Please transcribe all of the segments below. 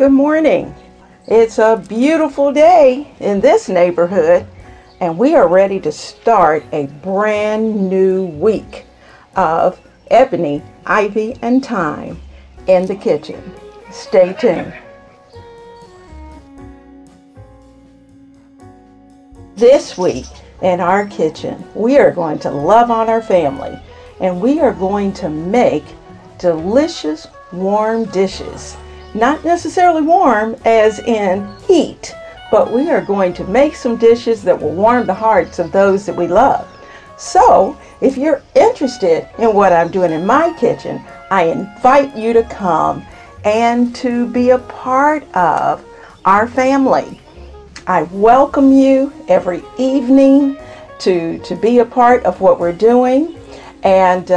Good morning. It's a beautiful day in this neighborhood, and we are ready to start a brand new week of Ebony, Ivy, and Thyme in the Kitchen. Stay tuned. This week in our kitchen, we are going to love on our family, and we are going to make delicious warm dishes. Not necessarily warm as in heat, but we are going to make some dishes that will warm the hearts of those that we love. So if you're interested in what I'm doing in my kitchen, I invite you to come and to be a part of our family. I welcome you every evening to be a part of what we're doing, and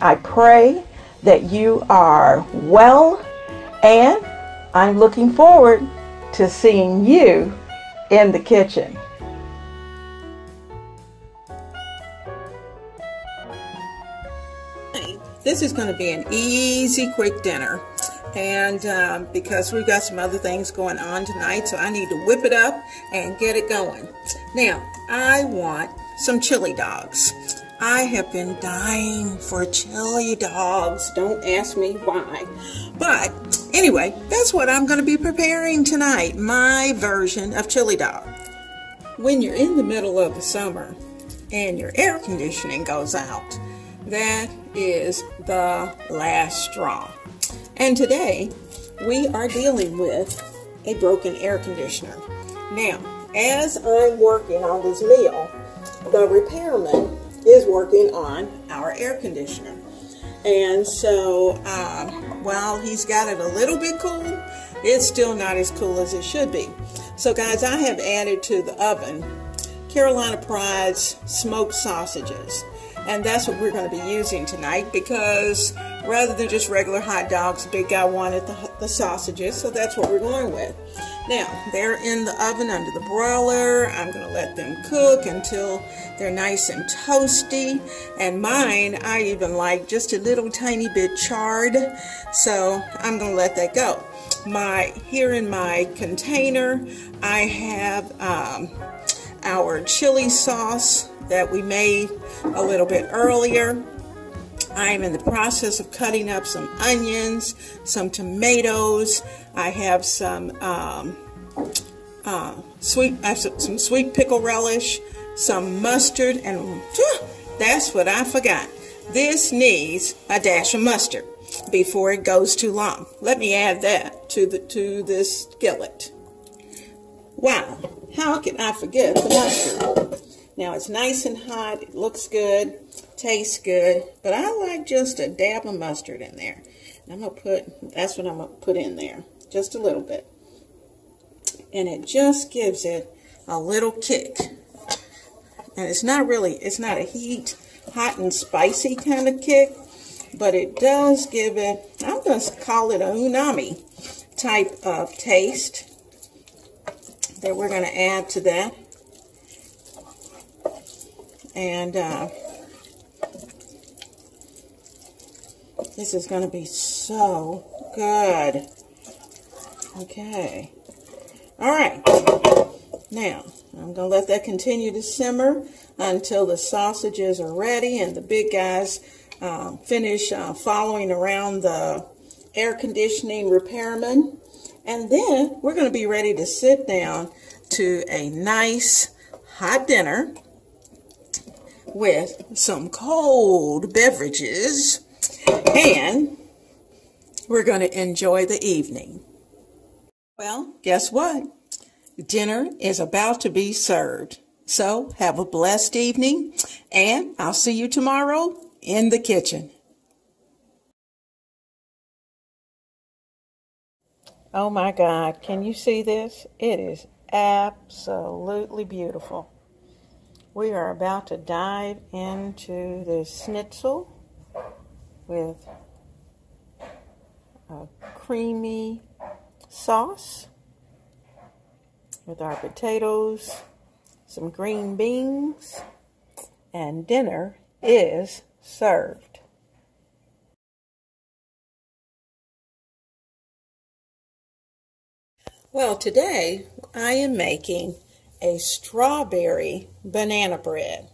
I pray that you are well. And I'm looking forward to seeing you in the kitchen. This is going to be an easy, quick dinner. And because we've got some other things going on tonight, so I need to whip it up and get it going. Now, I want some chili dogs. I have been dying for chili dogs. Don't ask me why. But anyway, that's what I'm going to be preparing tonight, my version of chili dog. When you're in the middle of the summer and your air conditioning goes out, that is the last straw. And today, we are dealing with a broken air conditioner. Now, as I'm working on this meal, the repairman is working on our air conditioner, and so while he's got it a little bit cool, it's still not as cool as it should be. So guys, I have added to the oven Carolina Pride's smoked sausages, and that's what we're going to be using tonight, because rather than just regular hot dogs, the big guy wanted the sausages, so that's what we're going with. Now, they're in the oven under the broiler. I'm going to let them cook until they're nice and toasty. And mine, I even like just a little tiny bit charred, so I'm going to let that go. Here in my container, I have our chili sauce that we made a little bit earlier. I am in the process of cutting up some onions, some tomatoes. I have some sweet pickle relish, some mustard, and that's what I forgot. This needs a dash of mustard before it goes too long. Let me add that to this skillet. Wow, how could I forget the mustard? Now it's nice and hot, it looks good, tastes good, but I like just a dab of mustard in there. And I'm going to put, that's what I'm going to put in there, just a little bit. And it just gives it a little kick. And it's not a heat, hot and spicy kind of kick, but it does give it, I'm going to call it a umami type of taste that we're going to add to that. And this is going to be so good. Okay. All right. Now, I'm going to let that continue to simmer until the sausages are ready and the big guys finish following around the air conditioning repairman. And then we're going to be ready to sit down to a nice hot dinner with some cold beverages, and we're going to enjoy the evening. Well, guess what? Dinner is about to be served. So have a blessed evening, and I'll see you tomorrow in the kitchen. Oh my God, can you see this? It is absolutely beautiful. We are about to dive into the schnitzel with a creamy sauce with our potatoes, some green beans, and dinner is served. Well, today I am making a strawberry banana bread.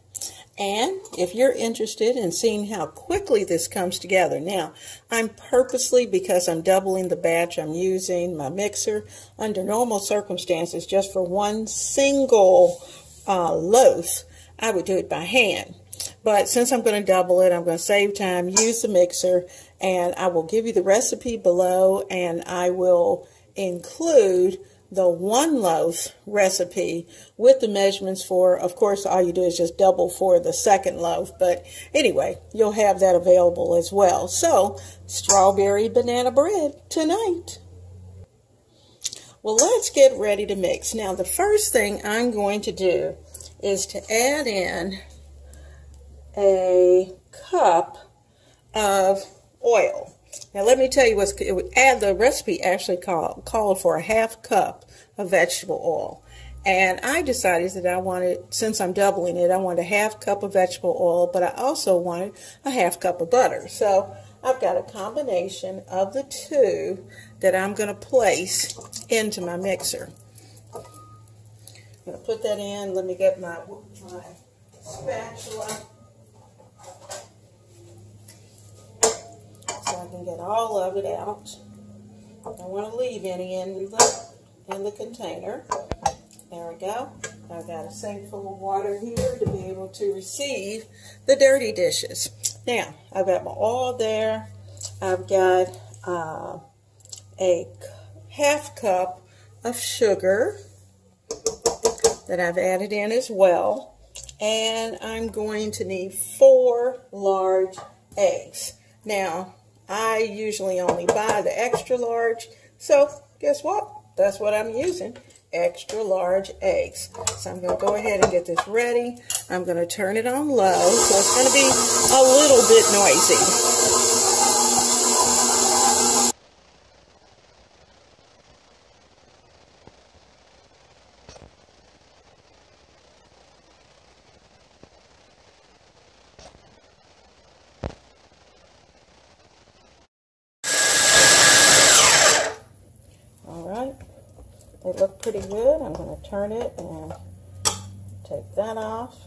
And if you're interested in seeing how quickly this comes together, now I'm purposely, because I'm doubling the batch, I'm using my mixer under normal circumstances just for one single loaf. I would do it by hand. But since I'm going to double it, I'm going to save time, use the mixer, and I will give you the recipe below, and I will include the one loaf recipe with the measurements for, of course, all you do is just double for the second loaf. But anyway, you'll have that available as well. So, strawberry banana bread tonight. Well, let's get ready to mix. Now, the first thing I'm going to do is to add in a cup of oil. Now, let me tell you what's it would add. The recipe actually called for a half cup of vegetable oil. And I decided that I wanted, since I'm doubling it, I wanted a half cup of vegetable oil, but I also wanted a half cup of butter. So I've got a combination of the two that I'm going to place into my mixer. I'm going to put that in. Let me get my spatula. I can get all of it out. I don't want to leave any in the container. There we go. I've got a sink full of water here to be able to receive the dirty dishes. Now, I've got my oil there. I've got a half cup of sugar that I've added in as well. And I'm going to need 4 large eggs. Now, I usually only buy the extra large, so guess what? That's what I'm using, extra large eggs. So I'm going to go ahead and get this ready. I'm going to turn it on low, so it's going to be a little bit noisy. They look pretty good. I'm going to turn it and take that off.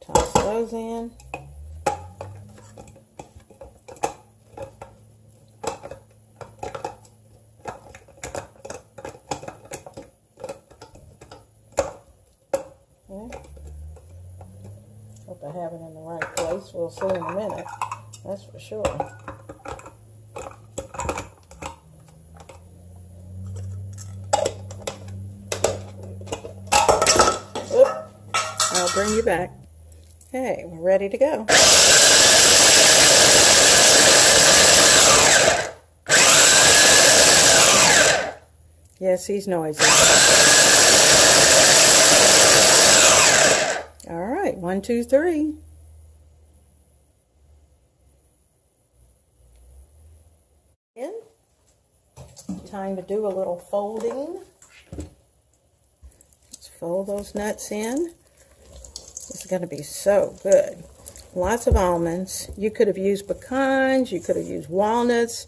Toss those in. I have it in the right place. We'll see in a minute, that's for sure. Oop. I'll bring you back. Okay, we're ready to go. Yes, he's noisy. All right, 1, 2, 3. In. Time to do a little folding. Let's fold those nuts in. This is going to be so good. Lots of almonds. You could have used pecans. You could have used walnuts.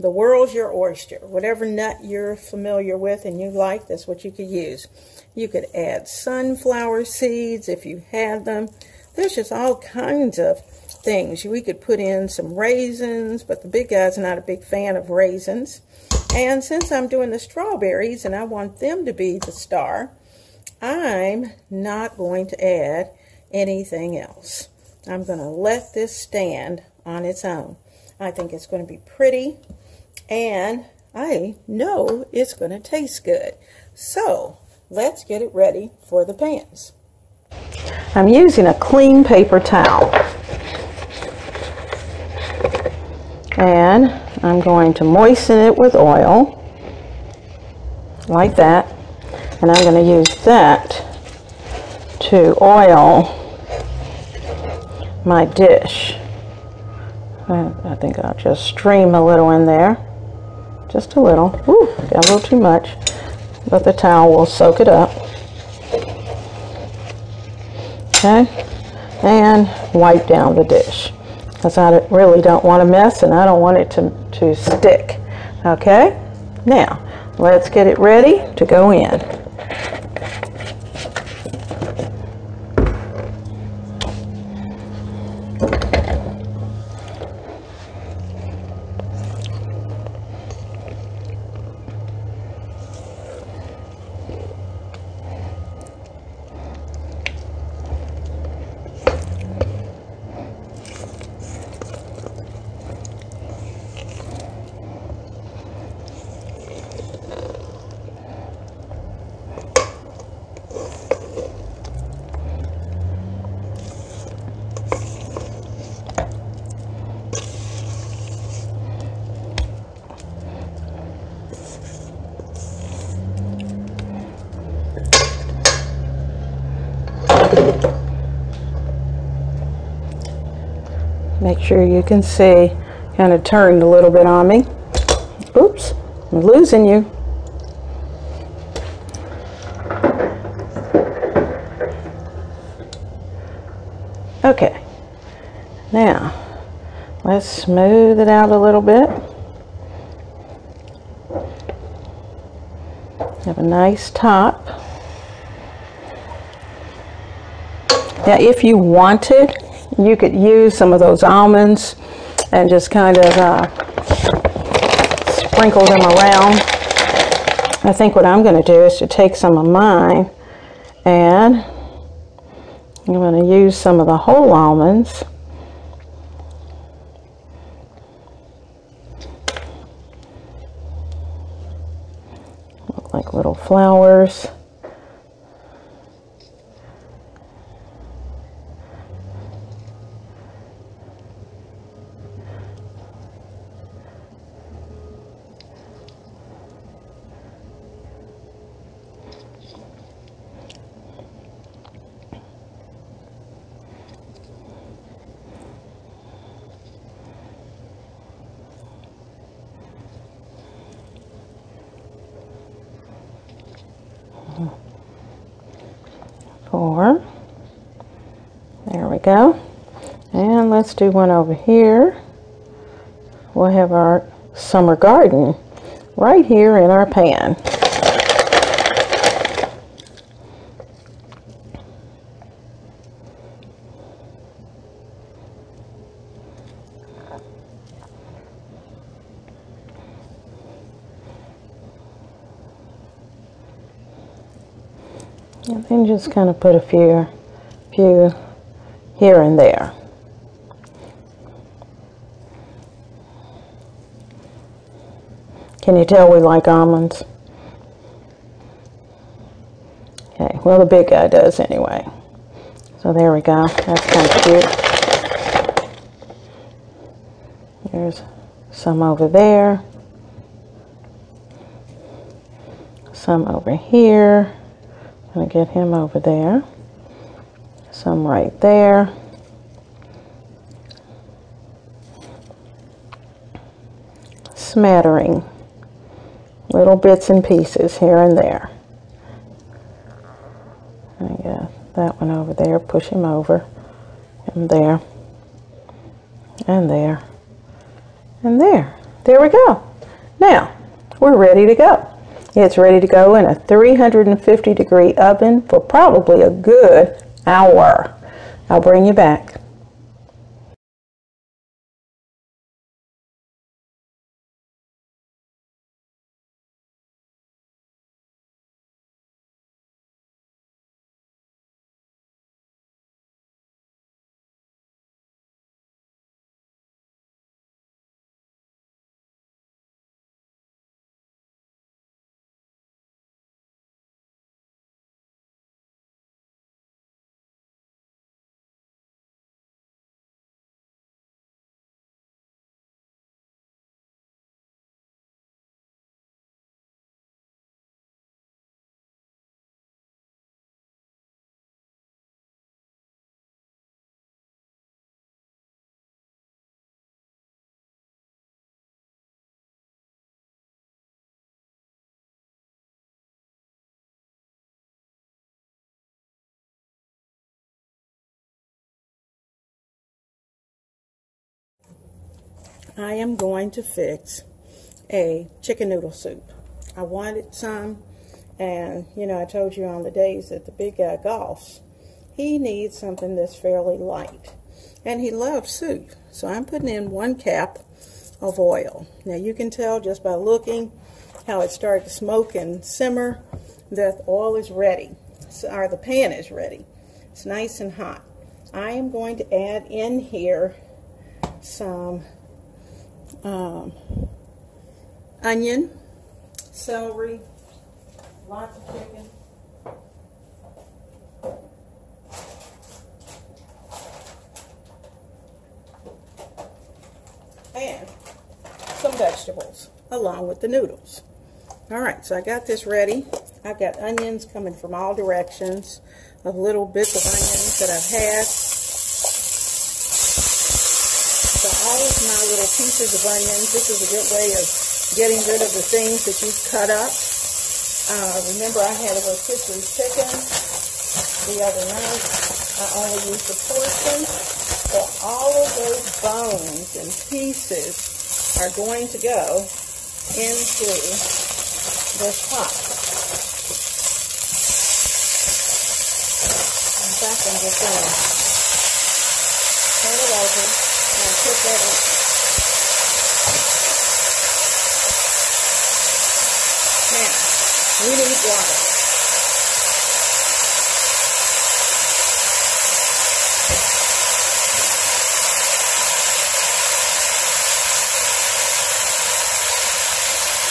The world's your oyster. Whatever nut you're familiar with and you like, that's what you could use. You could add sunflower seeds if you had them. There's just all kinds of things. We could put in some raisins, but the big guy's not a big fan of raisins. And since I'm doing the strawberries and I want them to be the star, I'm not going to add anything else. I'm going to let this stand on its own. I think it's going to be pretty, and I know it's going to taste good. So, let's get it ready for the pans. I'm using a clean paper towel. And I'm going to moisten it with oil, like that. And I'm going to use that to oil my dish. I think I'll just stream a little in there. Just a little. Ooh, got a little too much. But the towel will soak it up. Okay, and wipe down the dish. because I really don't want a mess and I don't want it to stick. Okay, now let's get it ready to go in. Make sure you can see, kind of turned a little bit on me. Oops, I'm losing you. Okay, now let's smooth it out a little bit. Have a nice top. Now if you wanted, you could use some of those almonds and just kind of sprinkle them around. I think what I'm going to do is to take some of mine, and I'm going to use some of the whole almonds. Look like little flowers. Four. There we go. And let's do one over here. We'll have our summer garden right here in our pan. And then just kind of put a few here and there. Can you tell we like almonds? Okay, well the big guy does anyway. So there we go, that's kind of cute. There's some over there. Some over here. Gonna get him over there, some right there, smattering, little bits and pieces here and there. I got that one over there, push him over, and there, and there, and there. There we go. Now we're ready to go. It's ready to go in a 350-degree oven for probably a good hour. I'll bring you back. I am going to fix a chicken noodle soup. I wanted some, and you know, I told you on the days that the big guy golfs, he needs something that's fairly light, and he loves soup. So I'm putting in 1 cap of oil. Now you can tell just by looking how it started to smoke and simmer that the oil is ready, or the pan is ready. It's nice and hot. I am going to add in here some onion, celery, lots of chicken. And some vegetables along with the noodles. Alright, so I got this ready. I've got onions coming from all directions, of little bits of onions that I've had. So all of my little pieces of onions, this is a good way of getting rid of the things that you've cut up. Remember I had a rotisserie chicken the other night. I only used a portion, but all of those bones and pieces are going to go into this pot. In fact, I'm just going to turn it over and put that in. Now, we need water.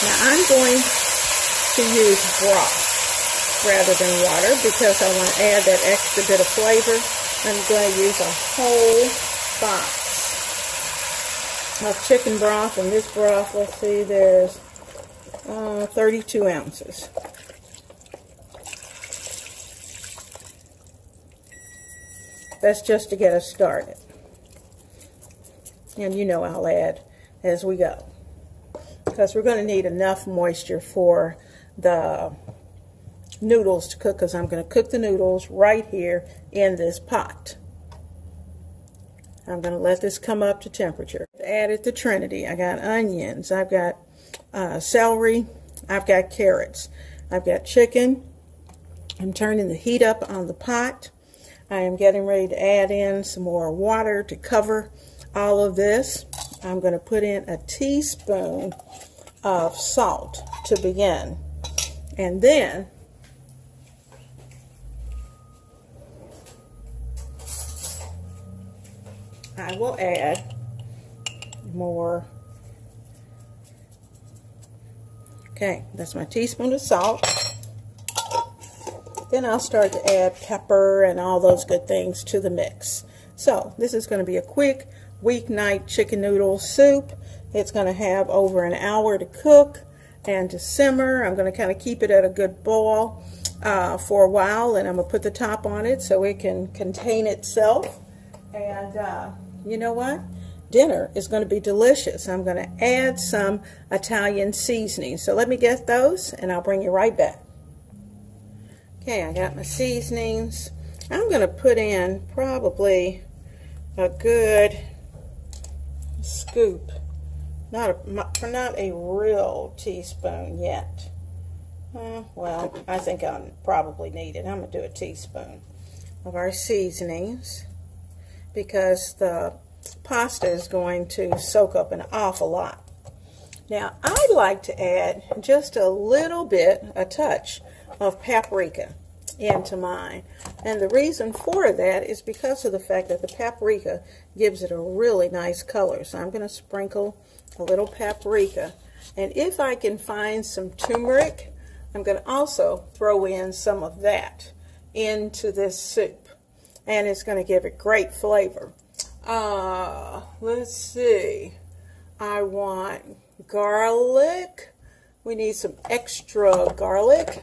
Now, I'm going to use broth rather than water because I want to add that extra bit of flavor. I'm going to use a whole box of chicken broth, and this broth, let's see, there's 32 ounces. That's just to get us started. And you know I'll add as we go, because we're going to need enough moisture for the noodles to cook, because I'm going to cook the noodles right here in this pot. I'm going to let this come up to temperature. I've added the Trinity. I got onions. I've got celery. I've got carrots. I've got chicken. I'm turning the heat up on the pot. I am getting ready to add in some more water to cover all of this. I'm going to put in a teaspoon of salt to begin, and then I will add more. Okay, that's my teaspoon of salt. Then I'll start to add pepper and all those good things to the mix. So this is going to be a quick weeknight chicken noodle soup. It's going to have over an hour to cook and to simmer. I'm going to kind of keep it at a good boil for a while, and I'm going to put the top on it so it can contain itself. And you know what? Dinner is going to be delicious. I'm going to add some Italian seasoning. So let me get those, and I'll bring you right back. Okay, I got my seasonings. I'm going to put in probably a good scoop, not a real teaspoon yet. Well, I think I'll probably need it. I'm going to do a teaspoon of our seasonings, because the pasta is going to soak up an awful lot. Now, I like to add just a little bit, a touch of paprika into mine. And the reason for that is because of the fact that the paprika gives it a really nice color. So I'm going to sprinkle a little paprika. And if I can find some turmeric, I'm going to also throw in some of that into this soup. And it's going to give it great flavor. Let's see. I want garlic. We need some extra garlic.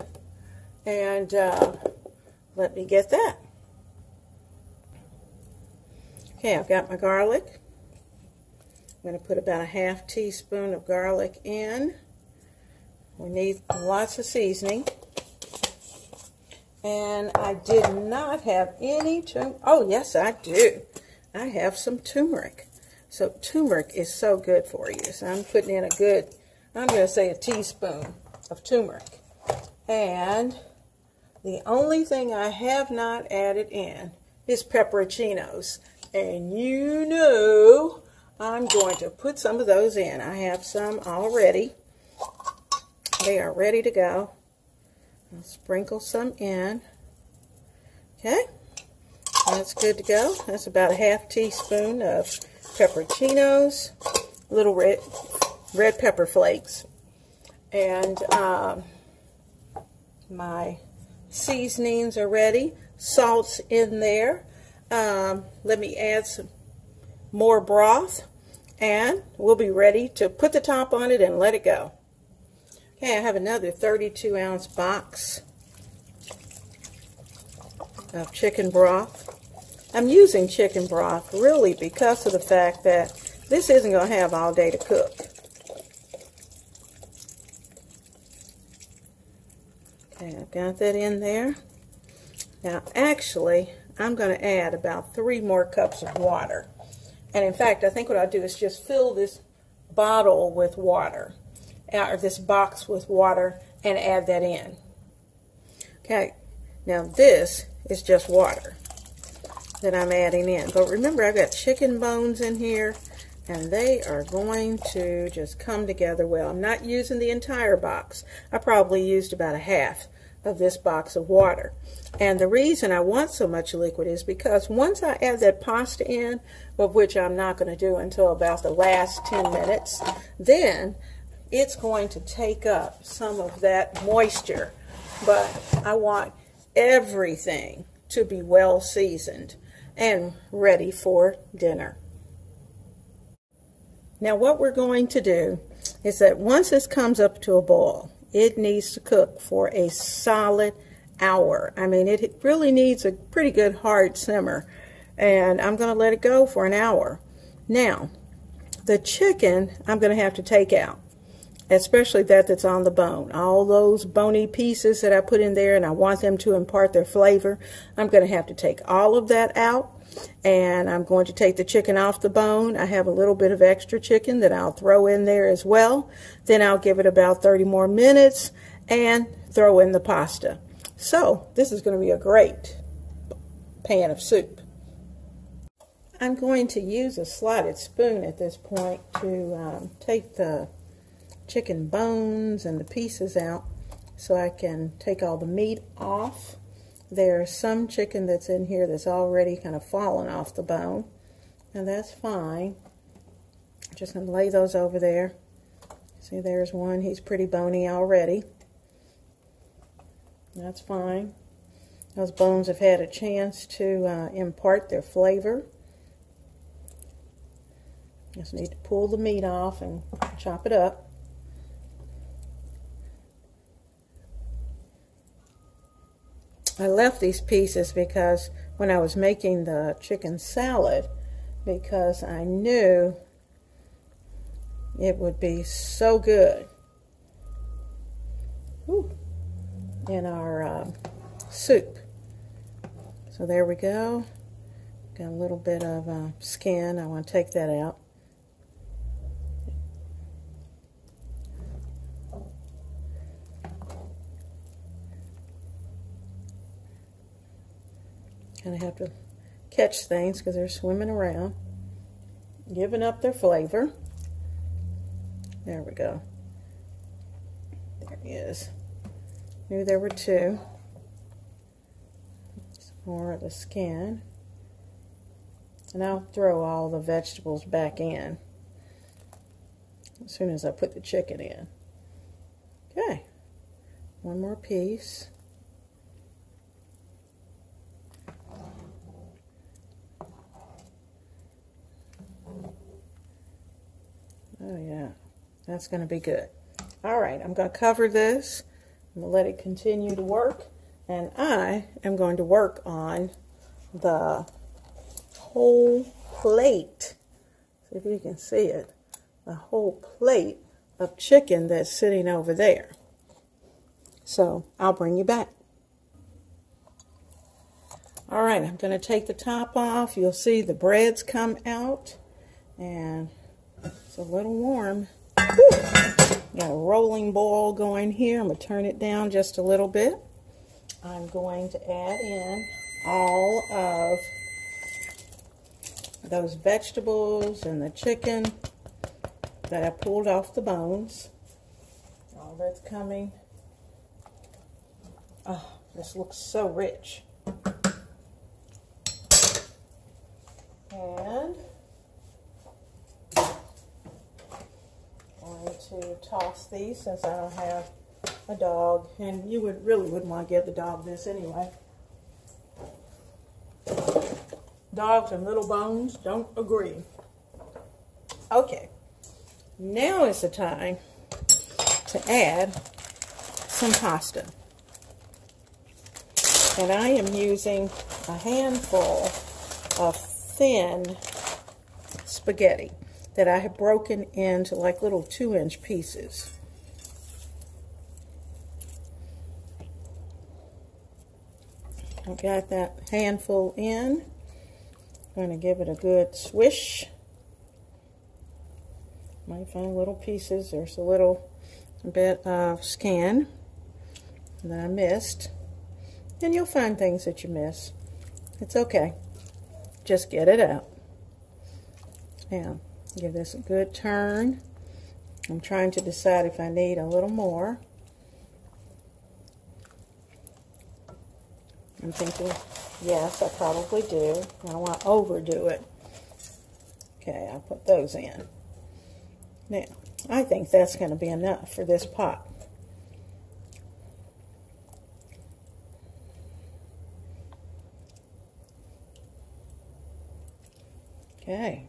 And let me get that. Okay, I've got my garlic. I'm going to put about a half teaspoon of garlic in. We need lots of seasoning. And I did not have any turmeric. Oh, yes, I do. I have some turmeric. So turmeric is so good for you. So I'm putting in a good, I'm going to say a teaspoon of turmeric. And the only thing I have not added in is pepperoncinos. And you know I'm going to put some of those in. I have some already. They are ready to go. I'll sprinkle some in. Okay, that's good to go. That's about a half teaspoon of pepperoncinos, little red pepper flakes, and my seasonings are ready. Salt's in there. Let me add some more broth, and we'll be ready to put the top on it and let it go. Okay, I have another 32-ounce box of chicken broth. I'm using chicken broth really because of the fact that this isn't going to have all day to cook. Okay, I've got that in there. Now actually I'm going to add about 3 more cups of water, and in fact I think what I'll do is just fill this bottle with water, or this box with water, and add that in. Okay, now this is just water that I'm adding in. But remember, I've got chicken bones in here, and they are going to just come together well. I'm not using the entire box. I probably used about a half of this box of water. And the reason I want so much liquid is because once I add that pasta in, of which I'm not going to do until about the last 10 minutes, then it's going to take up some of that moisture. But I want everything to be well seasoned and ready for dinner. Now what we're going to do is that once this comes up to a boil, it needs to cook for a solid hour. I mean, it really needs a pretty good hard simmer, and I'm going to let it go for an hour. Now, the chicken I'm going to have to take out, especially that's on the bone. All those bony pieces that I put in there, and I want them to impart their flavor, I'm going to have to take all of that out, and I'm going to take the chicken off the bone. I have a little bit of extra chicken that I'll throw in there as well. Then I'll give it about 30 more minutes and throw in the pasta. So this is going to be a great pan of soup. I'm going to use a slotted spoon at this point to take the chicken bones and the pieces out so I can take all the meat off. There's some chicken that's in here that's already kind of fallen off the bone, and that's fine. Just gonna lay those over there. See, there's one, he's pretty bony already. That's fine. Those bones have had a chance to impart their flavor. Just need to pull the meat off and chop it up. I left these pieces because when I was making the chicken salad, because I knew it would be so good in our soup. So there we go. Got a little bit of skin. I want to take that out. Kind of have to catch things because they're swimming around, giving up their flavor. There we go. There he is. Knew there were 2. Some more of the skin. And I'll throw all the vegetables back in as soon as I put the chicken in. Okay. One more piece. Oh yeah, that's going to be good. All right, I'm going to cover this. I'm going to let it continue to work, and I am going to work on the whole plate. See if you can see it. The whole plate of chicken that's sitting over there. So I'll bring you back. All right, I'm going to take the top off. You'll see the breads come out. and it's a little warm. Woo! Got a rolling boil going here. I'm going to turn it down just a little bit. I'm going to add in all of those vegetables and the chicken that I pulled off the bones. All that's coming. Oh, this looks so rich. And I'm going to toss these since I don't have a dog, and you really wouldn't want to give the dog this anyway. Dogs and little bones don't agree. Okay, now is the time to add some pasta. And I am using a handful of thin spaghetti that I have broken into like little 2-inch pieces. I got that handful in. I'm going to give it a good swish. Might find little pieces. There's a little bit of skin that I missed. And you'll find things that you miss. It's okay. Just get it out. Now, give this a good turn. I'm trying to decide if I need a little more. I'm thinking, yes, I probably do. I don't want to overdo it. Okay, I'll put those in. Now, I think that's going to be enough for this pot. Okay.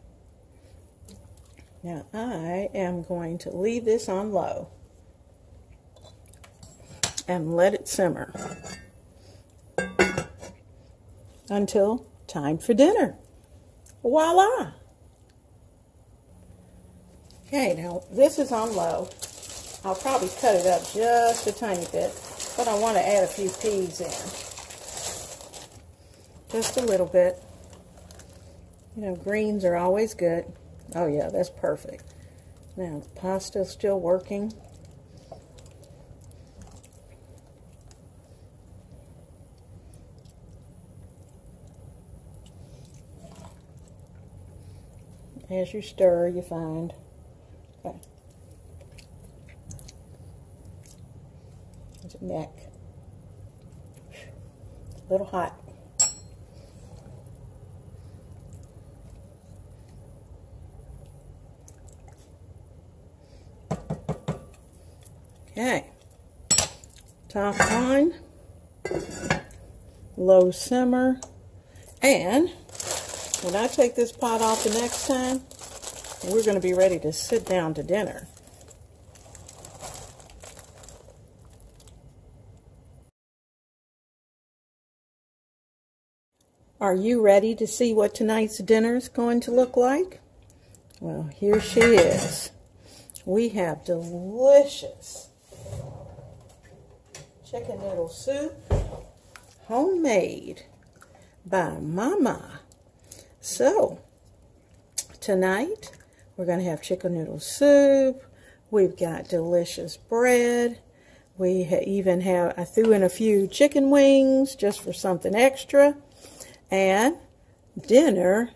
Now, I am going to leave this on low and let it simmer until time for dinner. Voila! Okay, now this is on low. I'll probably cut it up just a tiny bit, but I want to add a few peas in. Just a little bit. You know, greens are always good. Oh yeah, that's perfect. Now, the pasta's still working. As you stir, you find. Okay. There's a neck. It's a little hot. Okay. Top on. Low simmer. And when I take this pot off the next time, we're going to be ready to sit down to dinner. Are you ready to see what tonight's dinner is going to look like? Well, here she is. We have delicious chicken noodle soup, homemade by Mama. So, tonight, we're going to have chicken noodle soup. We've got delicious bread. We even have, I threw in a few chicken wings just for something extra. And dinner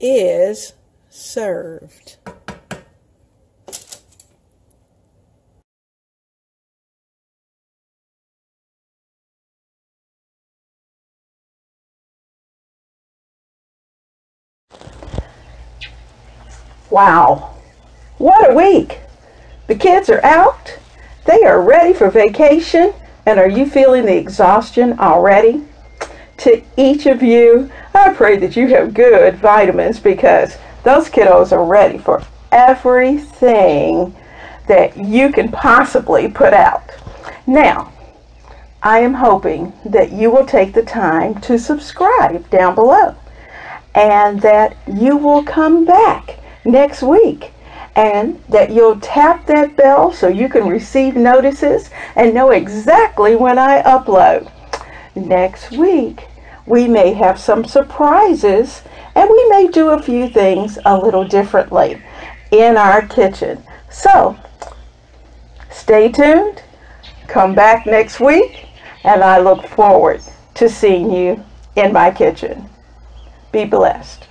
is served. Wow, what a week! The kids are out, they are ready for vacation, and are you feeling the exhaustion already? To each of you, I pray that you have good vitamins, because those kiddos are ready for everything that you can possibly put out. Now, I am hoping that you will take the time to subscribe down below, and that you will come back next week, and that you'll tap that bell so you can receive notices and know exactly when I upload. Next week we may have some surprises and we may do a few things a little differently in our kitchen. So stay tuned, come back next week, and I look forward to seeing you in my kitchen. Be blessed.